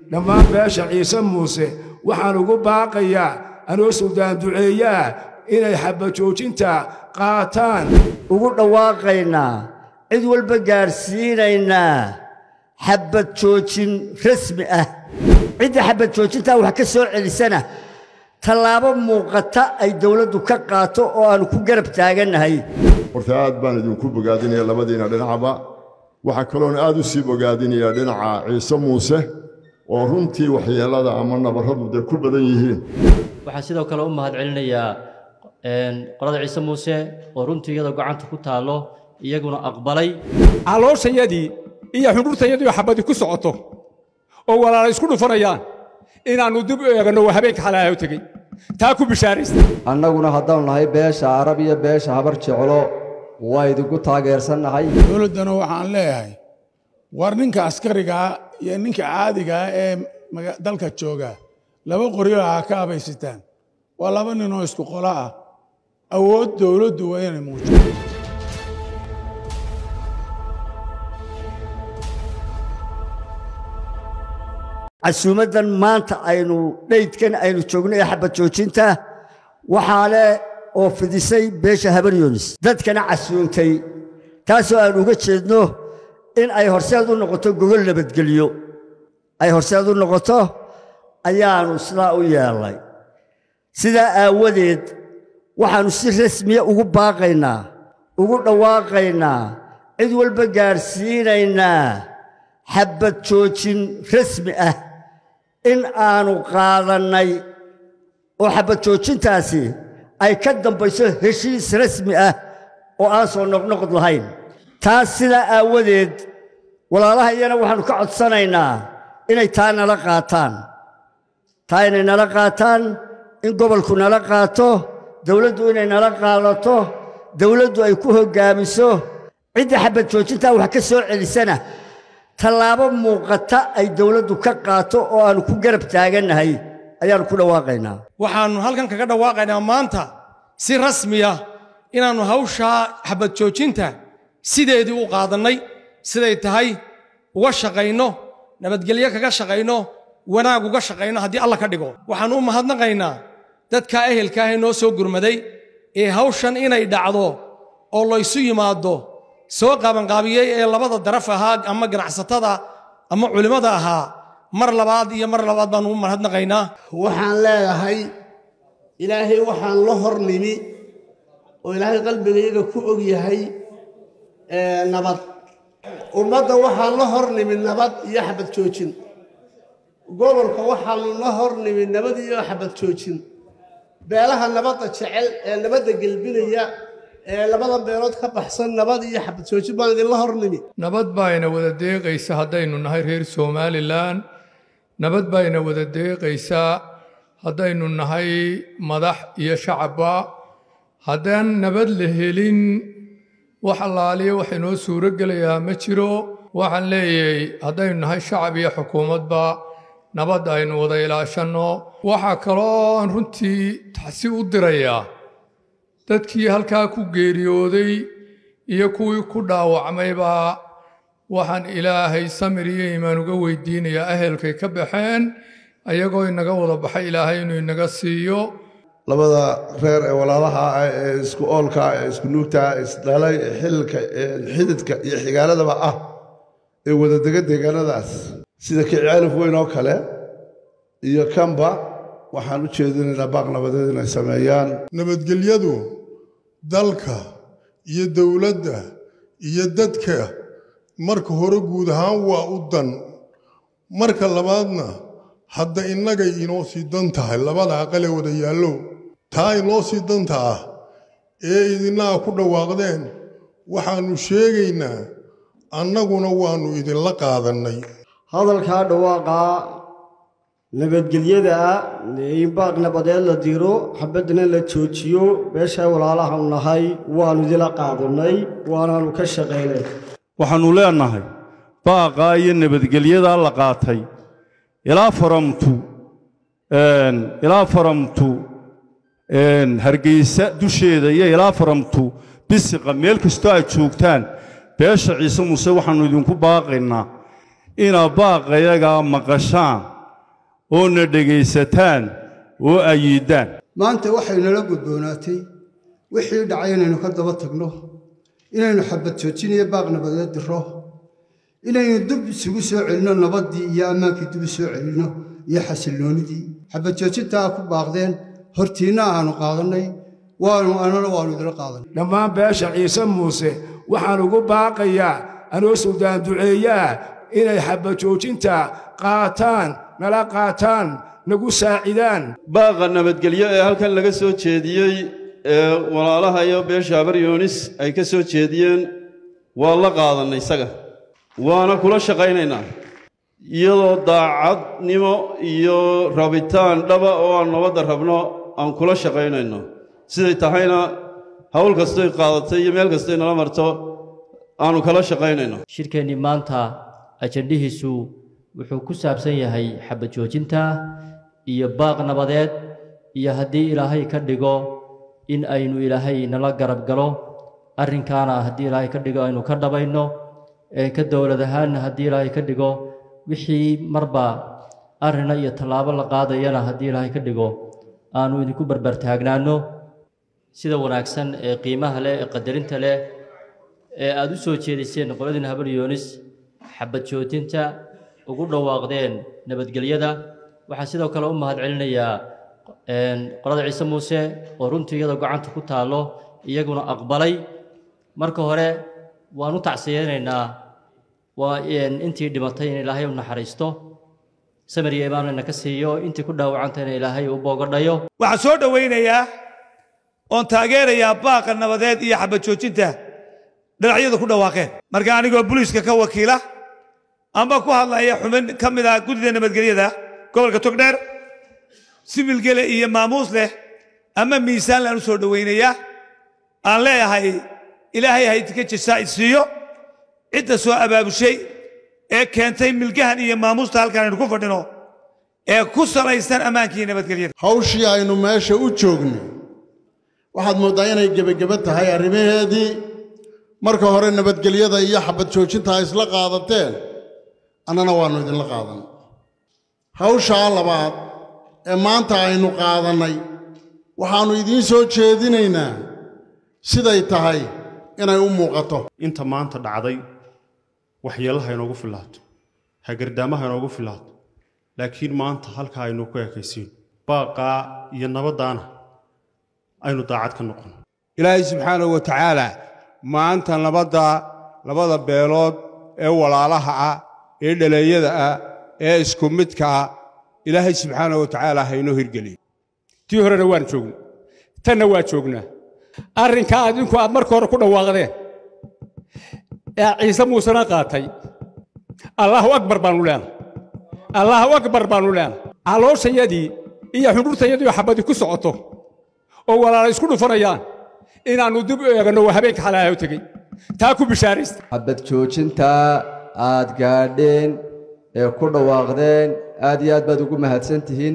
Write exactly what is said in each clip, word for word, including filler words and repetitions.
لما باشا عيسى موسى وحنقول باقيا أنا سودان دعيا إن يحب جوجنتا قاتان وقلنا واقعنا إذ والبجارسيننا حبة جوجن رسمي أه إذا حبة جوجنتا وحكسر لسنة طلاب مقطع أي دولة دكاقاتو أو كجرب تاجنا هاي ورثاد بند يكون بقادين يلا بدينا لنعبا وحكلون أدوسي بقادين يلا نع عيسى موسى ورنتي وحيالة عملنا برهض ده كل بدن يهين. وحسيت أو كلام هاد علنا يا قرض عيسى موسى ورنتي هذا قاعد تخوت على يجونا أقبلي. على سيدي إيه حنور سيدي وحبدي كسعته. أو ولا يسكون فريان. إن ندب يجنوا حبيك على يوتكي. تأكل بشارس. أنا قلنا هذا ونهاي بيش عربية بيش عبرت على وايد قط تاجر سنة هاي. ولدنا وحنا لا هاي. ورنك عسكري قا. يعني كعادي جاء دلك الشوجا لما قريوا عكا بيستان ولا بني نويس كقلاء أو دولة دوين موجود عسومة ما أنت أينو ليت كان أينو تشوجنا يحب تشوجنته وحاله أو في ديسي بيش هبن يونس ذات كان عسومتي تاسو أنو قتشنه إن أي هرسادو نقطة جوجل بتجليو أي هرسادو نقطة أيانو سلاو يالله سدا أوديد وحنصير رسمية وقباقينا وقواقينا إذ والبجارسيننا حبة شوتشين رسمية إن أنو قاضناي وحبة شوتشين تاسي أي كدم بيصير هشيس رسمية وأصل نقطة لهين تاسلا أودد ولا لا هي أنا وحنقعد صنعنا إني تانا لقاتان تانا لقاتان إن قبل كنا لقاته دولته إني لقاته دولته أيكوه جامسه عند حبة شوتشتا وحكسر لسنة طلاب مقطع أي دولته كقاته أو أنا كجرب تاجنا هاي أي أنا كل واقعنا وحن هل كان كذا واقعنا ما أنت سير رسمية إن أنا هوشة حبة شوتشتا سيدي وقاضي سيدي تهي وشغينه نبت جليك شغينه وانا وشغينه هدي الله كدغو وحنوم هدنا غينا تتكا اهل كاهنو سو غرمدي اي هوشن اني دعدو او لو يسو يمادو سو قابن قابيي اي لبدا درف اهاد اما غنعسطدا اما علمدا اها مر لباد يا مر لباد بان ومر هدنا غينا وحان لهي الهي وحان لو هرنمي او الهي قلبيغا كو اوغيهي نبض ومدى وحى اللهر من نبض يحبط توشين قبل كوحى اللهر من نبض يحبط توشين بيلها نبض تشعل نبض قلبية نبض بيرود كبحصن نبض يحبط توشين بعد اللهر نمي نبض باين وذا ديق إيسا هداين النهار هير سومالي الآن نبض باين وذا ديق إيسا هداين النهار مدح يشعبا هدان نبض لهيلين وحلالي وحنو سورق ليا مجرو وحن ليي هداين هاي شعبية حكومة با نباد اين وضي لاشنو وحاكران رنتي تحسي ودريا تدكي هالكاكو غيريو دي يكو يكو داو عمي با وحن إلهي سمري ايمانو قوي الدين يا أهل كي كبحين ايقو ينقو ضبحي إلهي انو ينقسيو لبدا رير ولالها اسكو اولكا اسكو نوكتا اسدالي حلكا حددكا iyo xigaaladaba ah ee wada daga deegaanadaas sida kiciyaan weyn oo kale iyo kanba waxaan u jeedinaynaa baaq nabadeed inay sameeyaan nabadgelyadu dalka iyo dawladda iyo dadka marka hore guud ahaan waa u dan marka labaadna hadda inaga inoo sii dan tahay labada aqal ee wada yaallo taa inoo sii dantaa ee idinaa ku dhawaaqdeen waxaanu sheegaynaa annaguna waanu idinla qaadanay hadalka dhawaaqa nabadgelyada in baaq nabadeed la diiro xabadna la joojiyo beesha walaalaha nahay waanu idinla qaadanay waanaanu ka shaqeynay waxaanu leenahay baaqa iyo nabadgelyada la qaatay ilaa faramtu ilaa faramtu Hargeysa dusheeda iyo ilaa faramtu bisiqa meel kasta ay joogtaan beesha Ciise Muuse waxaanu idinku baaqaynaa إنا باقي يجا مقشان وندقي ستان وأيدان ما أنت وحي نلقو بوناتي وحي يدعينا نقدر بطقنه إنا نحبت توتيني باقنا بدأت الروح إنا يدب سوسع لنا نبضي يا ما كتب سوع لنا يا حسلوني دي حبت توتين تاكو باقدين هرتينا عن قاضني وأنا أنا وأنا ذل قاضن لما بشر عيسى موسى وحنقول باقي أنا وسودان دعية إني حبتوش أنت قاتان نلا قاتان نقول ساعدان باغا نبتقليا هل كان لغا سو تشيديي ولا لها يو بيشابر يونس أي كسو تشيديين والله قاضن نيساقا وانا كل شقينينا يو داعد نمو يو رابطان لبا وان نوضا ربنا أن كل شقينينا سيدي تحينا هول قصدي قاضتي يميل قصدي نلمرتو أنو كل شقينينا شركة نمانتا ajandihiisu wuxuu ku saabsan yahay xabad joojinta iyo baaq nabadeed iyo hadii ilaahay ka dhigo in aynu ilaahay nala garab galo arinkaana hadii ilaahay ka dhigo aynu ka dhabayno ee ka dawladahaan hadii ilaahay ka dhigo wixii marba arina iyo talaabo la qaadayna hadii ilaahay ka dhigo aanu idinku barbar taagnaano sida wanaagsan ee qiimaha leh ee qadarinta leh ee aad u soo jeediseen qoladina Habal Yoonis حبت شوتينتا وقولنا واقدين نبت قليدا وحسيدو كلا أمها العلنا يا قراد عيسى موسى ورنتو يدا قعان تكوتا له يجونا أقبلي مركو هراء ونطع سيرنا وإن أنتي دمتين إلهي ونحرستو سمري إمامنا نكسيو أنتي كلها وعنتنا إلهي وبوقرنايو وحسود وين يا أنت غير يا باق النبذات يا حبت شوتينتا دلعيدو كلها واقع مركاني قول بوليس كوكيلة أما كوه الله يحمن كم إذا قد ذي نبت جريدة قبل كتقدر سيميل جل إيه ماموس له أما ميسان لأنه صورة وينيا الله هاي إلهي هاي تكتش سائد سيو إذا سوا أبا بشيء إيه كان تيم ملكهن إيه ماموس تعال كان يركون فدنو إيه كسر إنسان أما كي نبت جريدة هوشي عينه ماشى وتشوجني واحد مضايقنا يجيب جبتها هاي الرمية هذه مركه هري نبت جريدة إيه حبت شوشتها إسلاق عضتين أنا نوانو إذن لقاضن هاوشا لبعض إمانتا عينو قاضني وحانو إذن سو تشيدينينا سيداي تهي إنا يومو قطو إنت مانتا دعضي وحيالها ينوغو في اللات هاقردامها ينوغو في اللات لكن مانتا هالكا ينوكو يكيسين باقا ينبضانا أينو داعتك النقن إلهي سبحانه وتعالى مانتا لبضا لبضا بيلود أولا لها إلا لا يدأ إسكم متكع إلهي سبحانه وتعالى هينه الجليل تيهر روان شغل تنوات شغلنا أرين كادين كوا مركور كنا واقدين عيسى موسى نقاتي الله أكبر بانولان الله أكبر بانولان على سيدي إيه حضور سيدي وحبدي كسعته أو ولا يسكون فريان إن أنا ندب يعنو هبيك على يوتكي تاكو بشارست حبت شوشن تا aad gaadheen ee ku dhawaaqdeen aad iyo aad baad ugu mahadsantihiin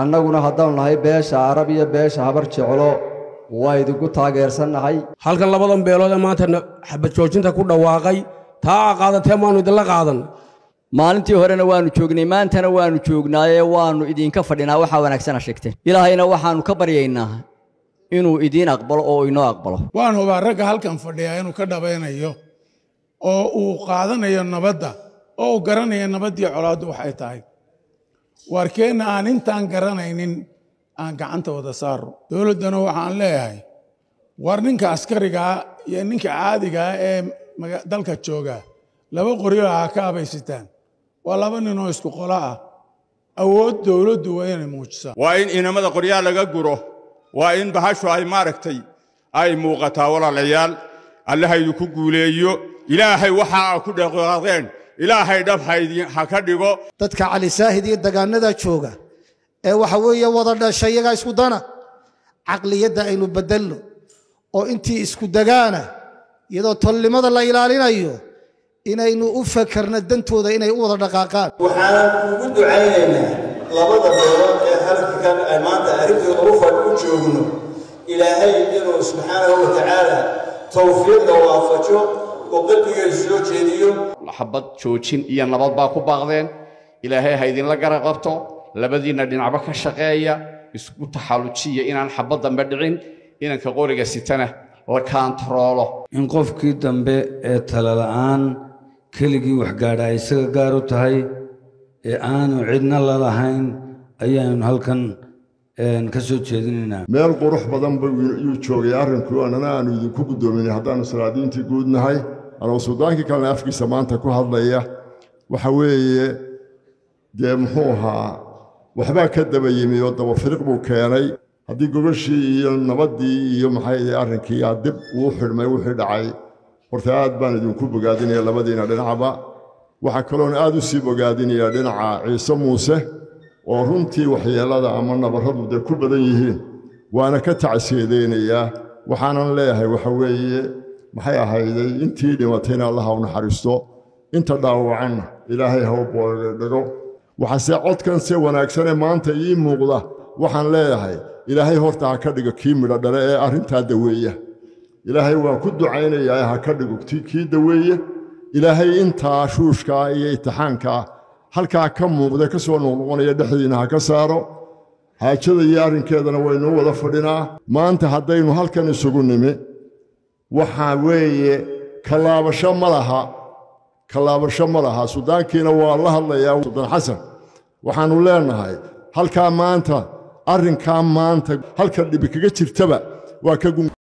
annaguna haddaan lahay beesha arabiya beesha habar jeclo waa idigu taageersanahay halkan labadan beelood ee maanta xabad joojinta ku dhawaaqay taa qaadatay maanu idin la qaadan maalintii horena waanu joognay maantana waanu joognaaye waanu idinka fadhinaa waxa wanaagsan sheegtay ilaahayna waxaanu ka baryaynaa inuu idin aqbalo oo inoo aqbalo waan hubaa ragga halkan fadhiya inuu ka dhabaynayo oo qaadanayo nabada oo garanayo nabadii colaadu waxay tahay warkeena aan intaan garanaynin aan gacanta wada saaro dawladana waxaan leeyahay war ninka askariga iyo ninka caadiga ee dalka jooga laba qoriyo ah ka abaystaan waa laba nin oo isku qolo ah awood dawladu waa inay muujisaa waa in inamada qoriyaha laga guro waa in bahashu ay maaragtay ay muuqataa walaalayaal allaha ay ku guuleeyo إلهي وحا كل غاضين إلهي دفع هيدي حكديكو تتكا علي ساهدي دقانا دا تشوغا إي وحوية وضعنا شيئا إسكو دانا عقلي يدا إنو بدلو أو إنتي إسكو دقانا يدو طولي مدى الله إلالينا أيو إنا إنو أفكرنا الدنتو دا إنا يوضع دقاقات وحانا كوكدو عينينا لابد الضيران هلك كان أمان تعريف الغروفة الوجوهنو إلهي إنو سبحانه وتعالى توفيق دوافجو لحبت شوتشين إيان لبض باكو باغدين إلهي هيدين لقرا غبتو لبدينا دين عباك الشقاية يسكوت حالوتشية إنا نحبت دمبدعين إنا كغوريقا ستانة وكان ترولو إنقوف كي دمبي تلالآن كيلقي وحقادا إساق قارو تهي آن وعدنا للاهين أيان هلكن نكسوت شديننا. مال قروح بدن بيوتشوغيارن كلنا أنا أنا يدكوك دوميني حتى أنا سرادين تقولنا هاي أنا وسودان كي كان أفكي سمان تكو هالضيع وحوي دمحوها وحبا كذب يمي وده وفرق بوكاني هدي قرشي نبدي يوم حي أركي عدب وحر ما وحر دعي ورثات بان يدكوك بقادين يلا بدينا لنعبا وحكلون آدو سيب بقادين يلا نع عيسى موسى ورنتي وحيالات عملنا برهض ده كل بدنيهين وأنا كتعسيدين إياه وحنا ليه وحويه محيا هيدا أنتي اللي واتينا الله ونحرسته أنت دعوة عنا إلهي هو بولدو وحساعد كان سوى ناكسنا ما أنت يموجله وحنا ليه إلهي هو تعكدك كيم ولا درا أنت دويه إلهي وكد عيني إياه هكدك تيكي دويه إلهي أنت عشوش كاي تحنكا halka ka muuqda ka soo noqonaya dhaxdinaha ka saaro haajada iyo arrinkeedana waynu wada fadhinaa maanta hadaynu halkan isugu nimi waxa weeye kalaabasho malaha kalaabasho malaha Suudaankiina waa la hadlayaa Suudan Xasan waxaanu leenahay halka maanta arrinka maanta halka dib kaga jirtaba waa ka